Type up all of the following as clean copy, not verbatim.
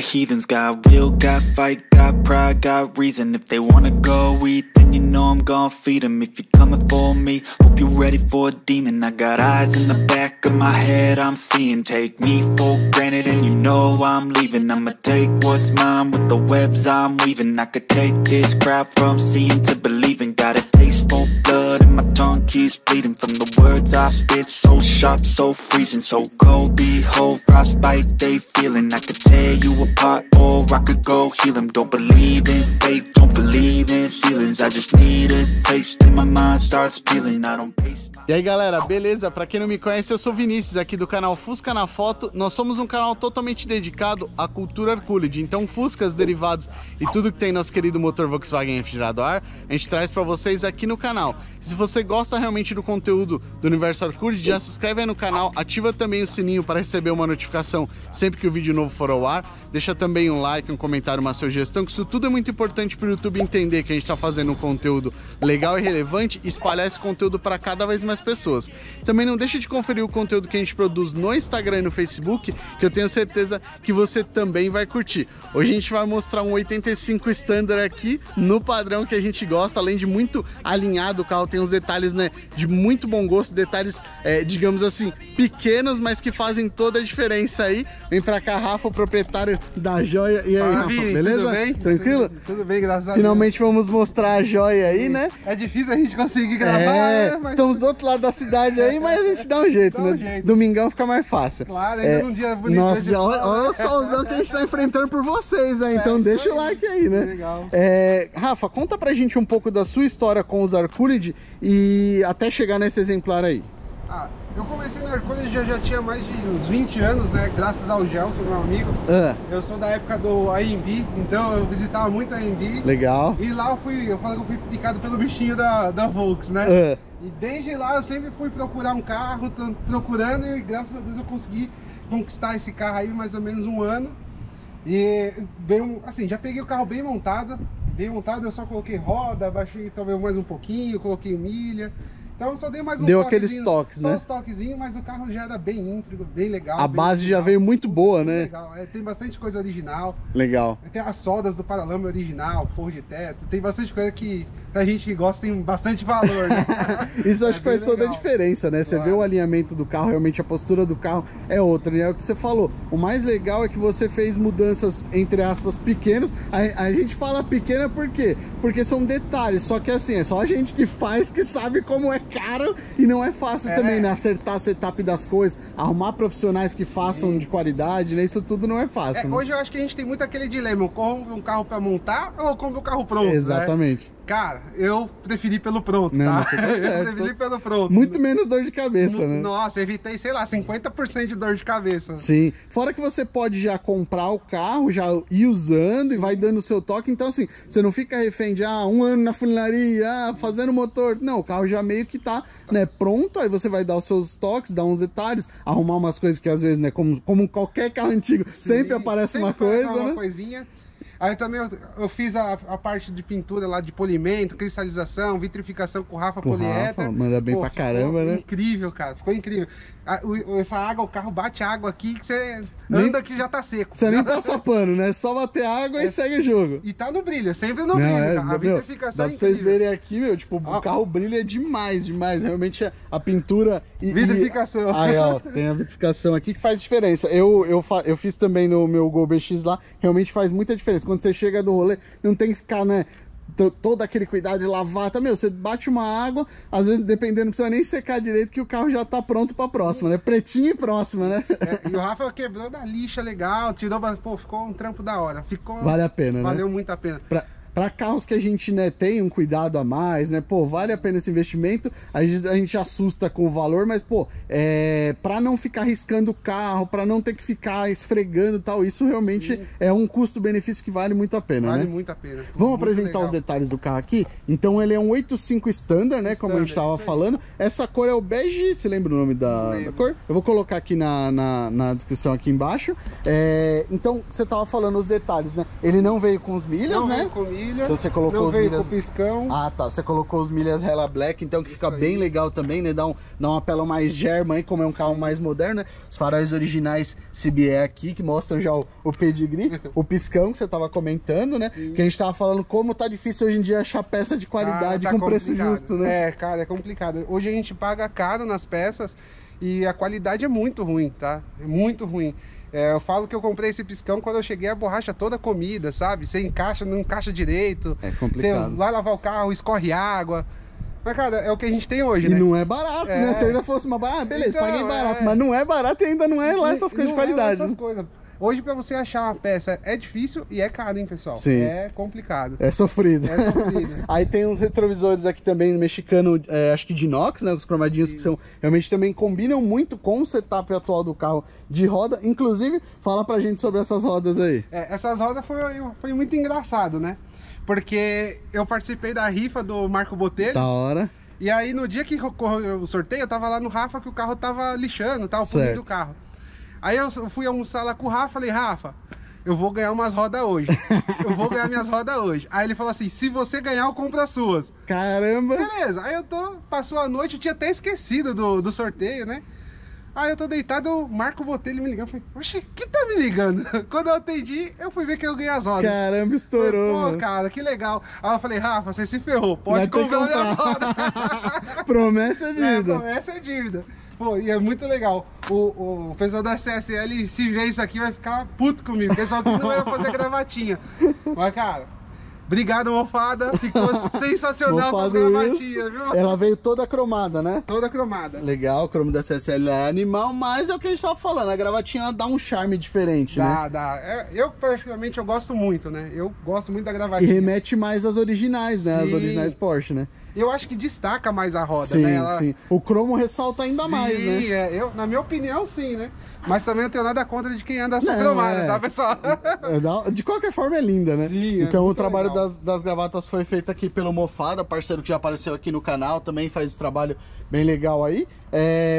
the heathens. Got will, got fight, got pride, got reason. If they wanna go eat, then you know I'm gon' feed them. If you're coming for me, hope you're ready for a demon. I got eyes in the back of my head, I'm seeing. Take me for granted and you know I'm leaving. I'ma take what's mine with the webs I'm weaving. I could take this crowd from seeing to believing. Got a taste for blood and my tongue keeps bleeding from the words I spit, so sharp, so freezing, so cold, behold, frostbite they feeling. I could tear you apart or I could go heal them. Don't believe in fate, don't believe in ceilings. I just need a taste and my mind starts peeling. I don't pace my... E aí galera, beleza? Pra quem não me conhece, eu sou o Vinícius aqui do canal Fusca na Foto. Nós somos um canal totalmente dedicado à cultura Arculide, então Fuscas, derivados e tudo que tem nosso querido motor Volkswagen refrigerado a ar, a gente traz pra vocês aqui no canal. Se você gosta realmente do conteúdo do Universo Arculide, já se inscreve aí no canal, ativa também o sininho para receber uma notificação sempre que o vídeo novo for ao ar. Deixa também um like, um comentário, uma sugestão, que isso tudo é muito importante para o YouTube entender que a gente está fazendo um conteúdo legal e relevante e espalhar esse conteúdo para cada vez mais pessoas. Também não deixa de conferir o conteúdo que a gente produz no Instagram e no Facebook, que eu tenho certeza que você também vai curtir. Hoje a gente vai mostrar um 85 Standard aqui, no padrão que a gente gosta, além de muito alinhado o carro, tem uns detalhes, né, de muito bom gosto, detalhes, digamos assim, pequenos, mas que fazem toda a diferença aí. Vem pra cá, Rafa, o proprietário da joia. E aí, Rafa, beleza? Tudo bem? Tranquilo? Tudo bem, graças a Deus. Finalmente vamos mostrar a joia aí, né? É difícil a gente conseguir gravar, né? Mas... estamos do outro lado da cidade aí, mas a gente dá um jeito, né? Domingão fica mais fácil. Claro, ainda num dia bonito. Nossa, dia... olha o solzão que a gente tá enfrentando por vocês aí, então deixa o like aí, né? Legal. Rafa, conta pra gente um pouco da sua história com os Arculide e até chegar nesse exemplar aí. Eu comecei no Arculide, eu já tinha mais de uns 20 anos, né? Graças ao Gelson, meu amigo. Eu sou da época do AMB, então eu visitava muito a AMB. Legal. E lá eu falo que eu fui picado pelo bichinho da Volks, né? E desde lá eu sempre fui procurar um carro, procurando, e graças a Deus eu consegui conquistar esse carro aí mais ou menos um ano. E bem, assim, já peguei o carro bem montado. Eu só coloquei roda, baixei talvez mais um pouquinho, coloquei milha. Então eu só dei mais uns toquezinhos. Deu aqueles toques, né? Só uns toquezinhos, mas o carro já era bem íntegro, bem legal. A base já veio muito boa, né? Legal, tem bastante coisa original. Legal. Tem as soldas do paralama original, forro de teto, tem bastante coisa que a gente que gosta tem bastante valor, né? Isso acho que faz toda a diferença, né? Você vê o alinhamento do carro, realmente a postura do carro é outra, né? É o que você falou. O mais legal é que você fez mudanças, entre aspas, pequenas. A gente fala pequena por quê? Porque são detalhes, só que assim, é só a gente que faz que sabe como é caro e não é fácil também, né? Acertar a setup das coisas, arrumar profissionais que façam de qualidade, né? Isso tudo não é fácil. Né? Hoje eu acho que a gente tem muito aquele dilema, eu compro um carro para montar ou eu compro um carro pronto, Exatamente. Né? Cara, eu preferi pelo pronto, tá certo. Eu preferi pelo pronto. Muito menos dor de cabeça, né? Nossa, evitei, sei lá, 50% de dor de cabeça. Sim. Fora que você pode já comprar o carro, já ir usando e vai dando o seu toque. Então, assim, você não fica refém de um ano na funilaria, fazendo motor. Não, o carro já meio que tá, né, pronto. Aí você vai dar os seus toques, dar uns detalhes, arrumar umas coisas que às vezes, né, como qualquer carro antigo, sempre aparece sempre uma coisa, né? Uma coisinha. Aí também eu fiz a parte de pintura lá de polimento, cristalização, vitrificação com o Rafa Polieter. Rafa, manda bem pra caramba, né? Incrível, cara. Ficou incrível. Essa água, o carro bate água aqui, que você anda que já tá seco. Você nem passa pano, né? Só bater água e segue o jogo. E tá no brilho, sempre no brilho, cara. A vitrificação é incrível. Pra vocês verem aqui, meu, tipo, o carro brilha demais, demais. Realmente a pintura e... vitrificação. Aí, ó, tem a vitrificação aqui que faz diferença. Eu fiz também no meu Gol BX lá, realmente faz muita diferença. Quando você chega do rolê, não tem que ficar, né, todo aquele cuidado de lavar, tá, meu, você bate uma água, às vezes, dependendo, não precisa nem secar direito, que o carro já tá pronto pra próxima, né, pretinho e próxima, né. E o Rafa quebrou da lixa legal, tirou, pô, ficou um trampo da hora, ficou... Vale a pena, valeu, né? Muito a pena. Para carros que a gente, né, tem um cuidado a mais, né, pô, vale a pena esse investimento. A gente assusta com o valor, mas, pô, para não ficar riscando o carro, para não ter que ficar esfregando e tal, isso realmente é um custo-benefício que vale muito a pena, né? Vale muito a pena. Vamos apresentar os detalhes do carro aqui? Então, ele é um 85 Standard, né, como a gente estava falando. Essa cor é o bege, você lembra o nome da cor? Eu vou colocar aqui na descrição aqui embaixo. Então, você estava falando os detalhes, né? Ele não veio com os milhas, né? Não veio com milhas. milha. Então você colocou os milhas... Não veio com piscão. Ah, tá. Você colocou os milhas Hella Black, então, que isso fica bem legal também, né? Dá uma pela mais germa aí, como é um carro mais moderno, né? Os faróis originais CBE aqui, que mostram já o pedigree, o piscão que você tava comentando, né? Sim. Que a gente tava falando como tá difícil hoje em dia achar peça de qualidade com preço justo, né? É, cara, é complicado. Hoje a gente paga caro nas peças e a qualidade é muito ruim, tá? É muito ruim. É, eu falo que eu comprei esse piscão quando eu cheguei, a borracha toda comida, sabe? Você encaixa, não encaixa direito. É complicado. Você vai lavar o carro, escorre água. Mas, cara, é o que a gente tem hoje, né? E não é barato, né? Se ainda fosse uma barata, beleza, então, paguei barato. Mas não é barato e ainda não é lá essas coisas de qualidade. Não é essas coisas. Hoje, pra você achar uma peça, é difícil e é caro, hein, pessoal? Sim. É complicado. É sofrido. É sofrido. Aí tem uns retrovisores aqui também, mexicano, acho que de inox, né? Os cromadinhos que são, realmente também combinam muito com o setup atual do carro de roda. Inclusive, fala pra gente sobre essas rodas aí. É, essas rodas foi muito engraçado, né? Porque eu participei da rifa do Marco Botelho. Da hora. E aí, no dia que eu sorteio, eu tava lá no Rafa, que o carro tava lixando, tá? O fundo do carro. Aí eu fui almoçar lá com o Rafa, falei, Rafa, eu vou ganhar umas rodas hoje. Eu vou ganhar minhas rodas hoje. Aí ele falou assim, se você ganhar, eu compro as suas. Caramba! Beleza, aí passou a noite, eu tinha até esquecido do sorteio, né? Aí eu tô deitado, o Marco Botelho me ligando, eu falei, oxe, que tá me ligando? Quando eu atendi, eu fui ver que eu ganhei as rodas. Caramba, estourou, falei, pô, cara, que legal. Aí eu falei, Rafa, você se ferrou, pode comprar minhas rodas. Promessa é dívida. É, promessa é dívida. Pô, e é muito legal. O pessoal da CSL, se ver isso aqui, vai ficar puto comigo. O pessoal tudo vai fazer gravatinha. Mas, cara, obrigado, Mofada. Ficou sensacional essas gravatinhas, viu? Ela veio toda cromada, né? Toda cromada. Legal, o cromo da CSL é animal, mas é o que a gente tava falando. A gravatinha, ela dá um charme diferente, né? Dá. Eu, particularmente, eu gosto muito, né? Eu gosto muito da gravatinha. E remete mais às originais, né? Sim. As originais Porsche, né? Eu acho que destaca mais a roda, né? Ela... Sim. O cromo ressalta ainda mais, né? Sim, na minha opinião, sim, né? Mas também não tenho nada contra de quem anda só cromada, tá, pessoal? De qualquer forma, é linda, né? Sim, então o trabalho das gravatas foi feito aqui pelo Mofada, parceiro que já apareceu aqui no canal, também faz esse trabalho bem legal aí.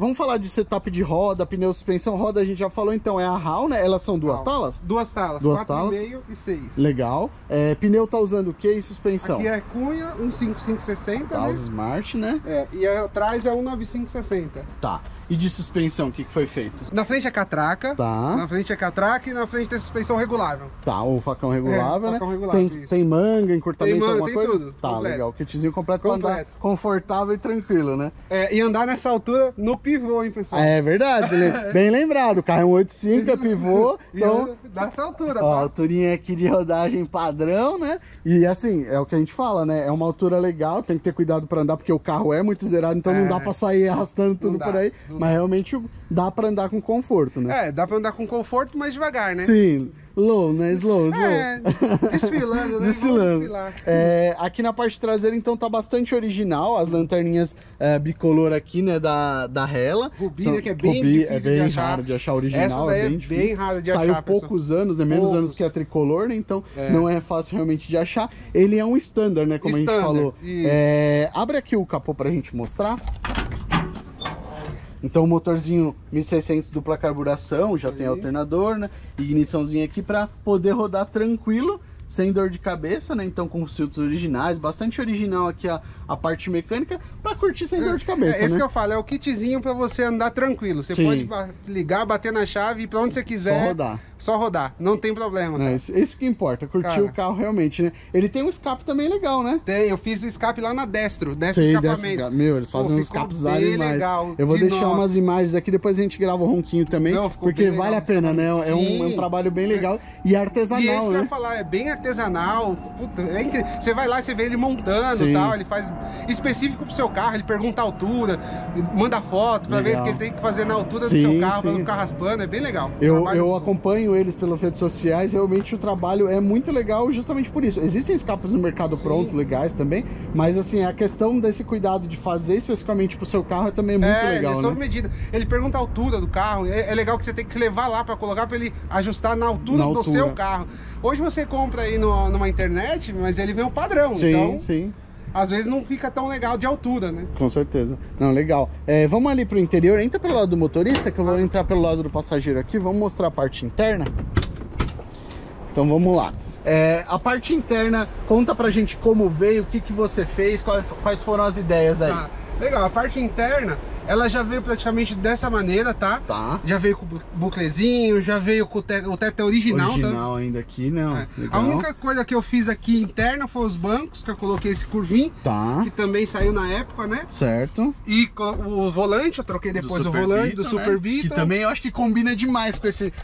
Vamos falar de setup de roda, pneu, suspensão, roda a gente já falou, então é a RAL, né? Elas são duas talas? Duas talas, 4,5 e 6. Legal. Pneu tá usando o que e suspensão? Aqui é Cunha, 15560. Tá, né? Os Smart, né? E atrás é 19560. Tá. E de suspensão, o que foi feito? Na frente é catraca. Tá. Na frente é catraca e na frente tem suspensão regulável. Tá, o facão regulável, né? Facão regulável, tem manga, encurtamento, alguma coisa? Tem tudo. Tá, legal. O kitzinho completo pra andar confortável e tranquilo, né? E andar nessa altura no pivô, hein, pessoal? É verdade, bem lembrado, o carro é um 8.5, é pivô, então... Dessa altura, tá? Ó, alturinha aqui de rodagem padrão, né? E assim, é o que a gente fala, né? É uma altura legal, tem que ter cuidado pra andar, porque o carro é muito zerado, então não dá pra sair arrastando tudo por aí, mas realmente dá pra andar com conforto, né? Dá pra andar com conforto, mas devagar, né? Sim. Low, né? Slow. Desfilando, né? Desfilando. Aqui na parte traseira, então, tá bastante original. As lanterninhas bicolor aqui, né? Da Hella. Rubi, então, né? Que é bem difícil raro de achar original. Essa daí bem raro de achar. Saiu poucos anos, né? Menos anos que a tricolor, né? Então, não é fácil realmente de achar. Ele é um standard, né? Como a gente falou. Abre aqui o capô pra gente mostrar. Então o motorzinho 1600 dupla carburação, já tem alternador, né? Igniçãozinha aqui para poder rodar tranquilo, sem dor de cabeça, né? Então com os filtros originais, bastante original aqui a parte mecânica, para curtir sem dor de cabeça, né? Esse que eu falo, é o kitzinho para você andar tranquilo. Você pode ligar, bater na chave, ir para onde você quiser. Só rodar. Só rodar, não tem problema, né? Isso que importa, curtir o carro realmente, né? Ele tem um escape também legal, né? Tem, eu fiz o escape lá na Destro, escapamento. Meu, eles fazem uns escapes animais. Legal, eu vou deixar umas imagens aqui, depois a gente grava o ronquinho também, porque vale a pena, né? É um trabalho bem legal e artesanal, né? E isso que eu ia falar, é bem artesanal, puta, é incrível. Você vai lá e você vê ele montando e tal, ele faz específico pro seu carro, ele pergunta a altura, manda foto pra ver o que ele tem que fazer na altura do seu carro, pra não ficar raspando, é bem legal. Eu acompanho eles pelas redes sociais, realmente o trabalho é muito legal justamente por isso. Existem escapes no mercado prontos, legais também, mas assim, a questão desse cuidado de fazer especificamente pro seu carro é também muito legal, né? Medida. Ele pergunta a altura do carro, é legal que você tem que levar lá para colocar para ele ajustar na altura do seu carro. Hoje você compra aí numa internet, mas ele vem o padrão, então... Sim. Às vezes não fica tão legal de altura, né? Com certeza. Não, legal. Vamos ali pro interior. Entra pelo lado do motorista, que eu vou entrar pelo lado do passageiro aqui. Vamos mostrar a parte interna. Então vamos lá. A parte interna, conta pra gente como veio, o que que você fez, quais foram as ideias aí. Ah, legal, a parte interna, ela já veio praticamente dessa maneira, tá? Tá. Já veio com o buclezinho, já veio com o teto original. Original tá? Ainda aqui, não. É. A única coisa que eu fiz aqui interna foi os bancos, que eu coloquei esse curvinho. Tá. Que também saiu na época, né? Certo. E o volante, eu troquei depois o volante Beatle, do Super Beatle. Que também eu acho que combina demais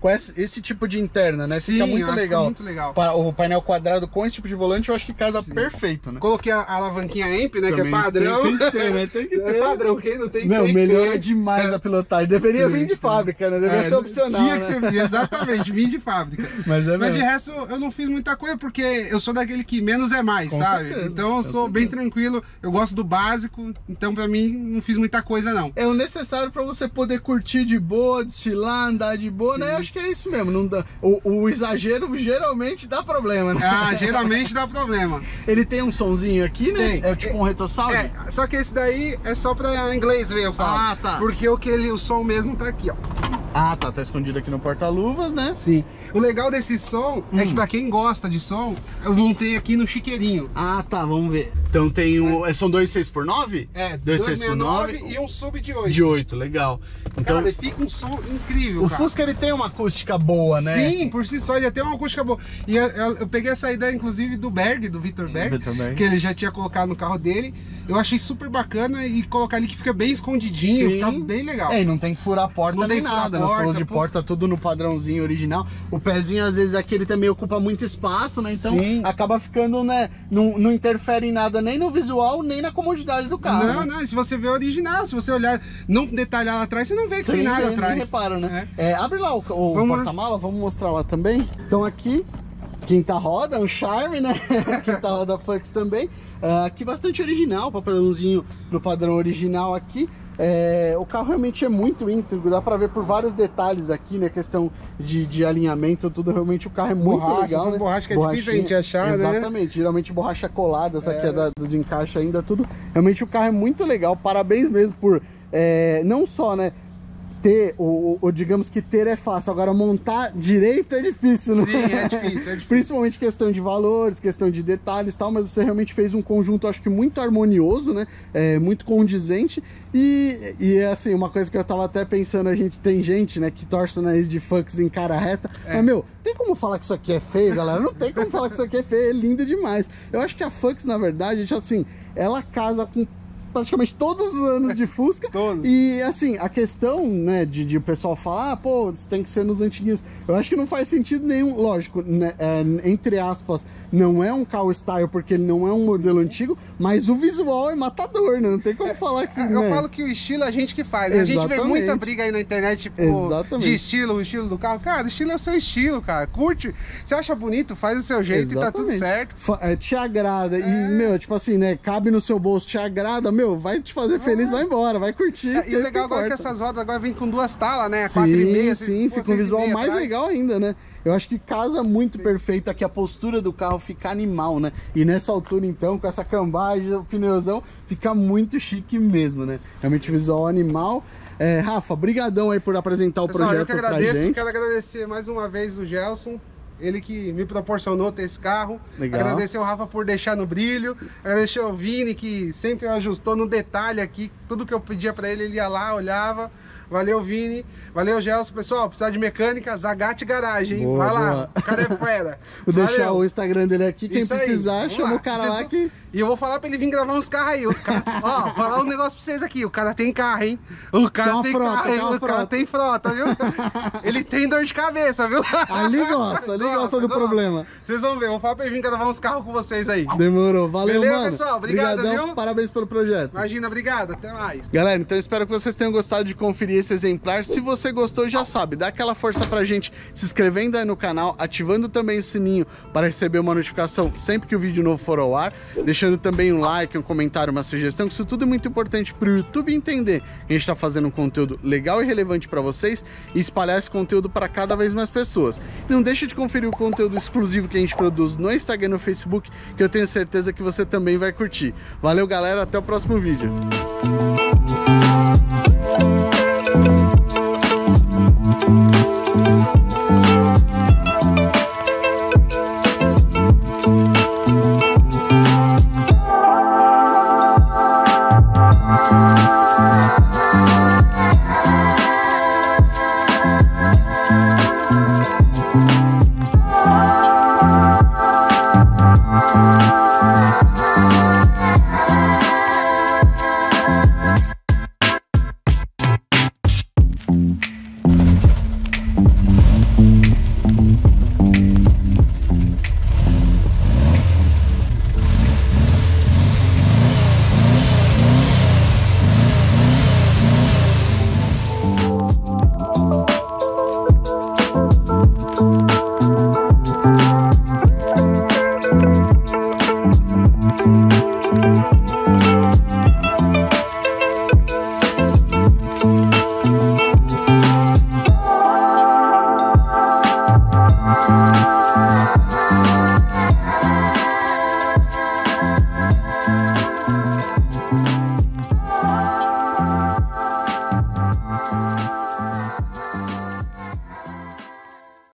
com esse tipo de interna, né? Sim, fica muito legal. Muito legal. O painel quadrado com esse tipo de volante, eu acho que casa Sim. perfeito, né? Coloquei a alavanquinha AMP, né? Também que é padrão. Tem que ter, né? Tem que ter. É padrão, quem não tem não, que ter. Melhora demais a pilotagem. Deveria vir de fábrica, né? Deveria ser opcional. Tinha que ser, né? Exatamente, vim de fábrica. Mas de resto, eu não fiz muita coisa, porque eu sou daquele que menos é mais, com sabe? Certeza, então eu sou bem tranquilo, eu gosto do básico, então pra mim não fiz muita coisa, não. É o necessário pra você poder curtir de boa, desfilar, andar de boa, né? Eu acho que é isso mesmo. Não dá... o exagero geralmente dá problema, né? Ah, geralmente dá problema. Ele tem um sonzinho aqui, né? Tem. É tipo um retrossaldo? É, só que esse daí é só pra inglês ver, eu falo. Ah, tá. Porque o som mesmo tá aqui, ó. Ah, tá escondido aqui no porta-luvas, né? Sim. O legal desse som é que pra quem gosta de som, eu montei aqui no chiqueirinho. Ah, tá, vamos ver. Então tem um... São 2,6x9? É, 2,6x9 e um sub de 8. De 8, legal. Então, cara, fica um som incrível, cara. O Fusca, ele tem uma acústica boa, né? Sim, por si só, ele já tem uma acústica boa. E eu peguei essa ideia, inclusive, do Vitor Berg, que ele já tinha colocado no carro dele. Eu achei super bacana e colocar ali que fica bem escondidinho, fica bem legal. É, e não tem que furar a porta não nem nada. Nós falamos de porta, tudo no padrãozinho original. O pezinho, às vezes, aqui ele também ocupa muito espaço, né? Então Sim. acaba ficando, né? Não interfere em nada, nem no visual, nem na comodidade do carro. Não, né? não. Se você vê o original, se você olhar, não detalhar lá atrás, você não vê que tem nada atrás. Não repara, né? É. Abre lá o porta-mala, vamos mostrar lá também. Então aqui... Quinta roda, um charme, né? Quinta roda Flux também. Aqui bastante original, papelãozinho no padrão original aqui. O carro realmente é muito íntegro, dá pra ver por vários detalhes aqui, né? Questão de alinhamento, tudo, realmente o carro é muito legal. Essas borrachas que é difícil a gente achar, né? Exatamente, geralmente borracha colada, essa aqui é de encaixe ainda, tudo. Realmente o carro é muito legal, parabéns mesmo por, não só, né? Ter, ou digamos que ter é fácil, agora montar direito é difícil, né? Sim, é difícil. Principalmente questão de valores, questão de detalhes e tal, mas você realmente fez um conjunto, acho que muito harmonioso, né? Muito condizente e assim, uma coisa que eu tava até pensando, a gente tem gente, né, que torce o nariz de Fusca em cara reta, mas, meu, tem como falar que isso aqui é feio, galera? Não tem como falar que isso aqui é feio, é lindo demais. Eu acho que a Fusca, na verdade, assim, ela casa com praticamente todos os anos de Fusca. E assim, a questão, né, de o pessoal falar, pô, isso tem que ser nos antiguinhos, eu acho que não faz sentido nenhum. Lógico, né, entre aspas, não é um car style porque ele não é um modelo antigo, mas o visual é matador, né? Não tem como falar que... Eu falo que o estilo é a gente que faz, né? A gente vê muita briga aí na internet, tipo, de estilo, o estilo do carro. Cara, o estilo é o seu estilo, cara. Curte, você acha bonito, faz o seu jeito e tá tudo certo. Te agrada, e, meu, tipo assim, né, cabe no seu bolso, te agrada, meu, vai te fazer feliz, vai embora, vai curtir. E o legal agora é que essas rodas agora vem com duas talas, né? 4,5. Sim, fica um visual mais legal ainda, né? Eu acho que casa muito perfeito aqui, a postura do carro fica animal, né? E nessa altura, então, com essa cambagem, o pneuzão, fica muito chique mesmo, né? Realmente visual animal. Rafa, brigadão aí por apresentar o projeto pra gente. Pessoal, eu que agradeço, quero agradecer mais uma vez o Gelson, ele que me proporcionou ter esse carro. Legal. Agradecer ao Rafa por deixar no brilho. Agradecer ao Vini, que sempre ajustou no detalhe aqui. Tudo que eu pedia para ele, ele ia lá, olhava. Valeu, Vini. Valeu, Gelson. Pessoal, precisar de mecânica, Zagate Garagem, hein? Vai lá, o cara é fera. Vou deixar o Instagram dele aqui, quem precisar, chama o cara lá que... E eu vou falar pra ele vir gravar uns carros aí. Ó, falar um negócio pra vocês aqui, o cara tem carro, hein? O cara tem carro, hein? O cara tem frota, viu? Ele tem dor de cabeça, viu? Ali gosta do problema. Vocês vão ver, eu vou falar pra ele vir gravar uns carros com vocês aí. Demorou, valeu, mano. Valeu, pessoal, obrigado, viu? Parabéns pelo projeto. Imagina, obrigado, até mais. Galera, então eu espero que vocês tenham gostado de conferir esse exemplar. Se você gostou, já sabe, dá aquela força pra gente se inscrevendo aí no canal, ativando também o sininho para receber uma notificação sempre que o vídeo novo for ao ar, deixando também um like, um comentário, uma sugestão, que isso tudo é muito importante pro YouTube entender que a gente tá fazendo um conteúdo legal e relevante para vocês e espalhar esse conteúdo para cada vez mais pessoas. Não deixe de conferir o conteúdo exclusivo que a gente produz no Instagram e no Facebook, que eu tenho certeza que você também vai curtir. Valeu, galera, até o próximo vídeo. We'll be right back.